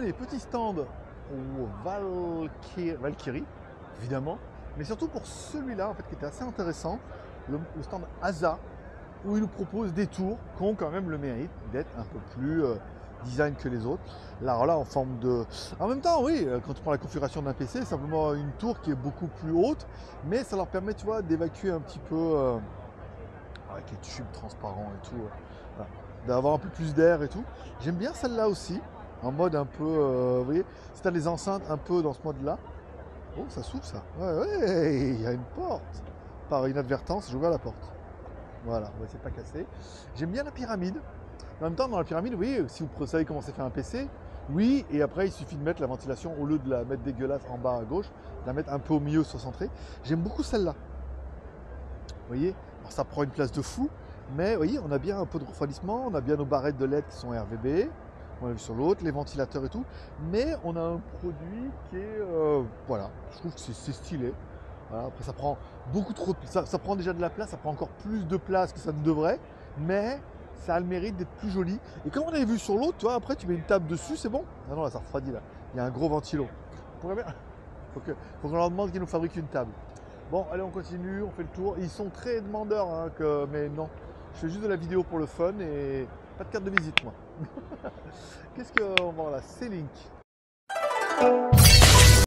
Les petits stands au Valkyrie, évidemment, mais surtout pour celui-là en fait, qui était assez intéressant, le stand Azza, où il nous propose des tours qui ont quand même le mérite d'être un peu plus design que les autres. Là, voilà, en forme de... En même temps, oui, quand tu prends la configuration d'un PC, c'est simplement une tour qui est beaucoup plus haute, mais ça leur permet, tu vois, d'évacuer un petit peu... avec les tubes transparents et tout, voilà, d'avoir un peu plus d'air et tout. J'aime bien celle-là aussi, en mode un peu... vous voyez, si tu as les enceintes un peu dans ce mode-là... Oh, ça s'ouvre, ça. Ouais, il y a une porte. Par inadvertance, j'ai ouvert la porte. Voilà, on va essayer de pas casser. J'aime bien la pyramide. En même temps, dans la pyramide, vous voyez, si vous savez comment c'est fait un PC, oui, et après, il suffit de mettre la ventilation, au lieu de la mettre dégueulasse en bas à gauche, de la mettre un peu au milieu, sur centrée. J'aime beaucoup celle-là. Vous voyez, alors, ça prend une place de fou, mais vous voyez, on a bien un peu de refroidissement, on a bien nos barrettes de LED qui sont RVB, on l'a vu sur l'autre, les ventilateurs et tout, mais on a un produit qui est... voilà, je trouve que c'est stylé. Voilà, après, ça prend beaucoup trop de place, ça prend déjà de la place, ça prend encore plus de place que ça ne devrait, mais ça a le mérite d'être plus joli. Et comme on avait vu sur l'autre, tu vois, après tu mets une table dessus, c'est bon. Ah non, là ça refroidit, là, il y a un gros ventilo. Faut qu'on leur demande qu'ils nous fabriquent une table. Bon, allez, on continue, on fait le tour. Ils sont très demandeurs, hein, mais non, je fais juste de la vidéo pour le fun et pas de carte de visite, moi. Qu'est-ce qu'on va voir là? C'est Link.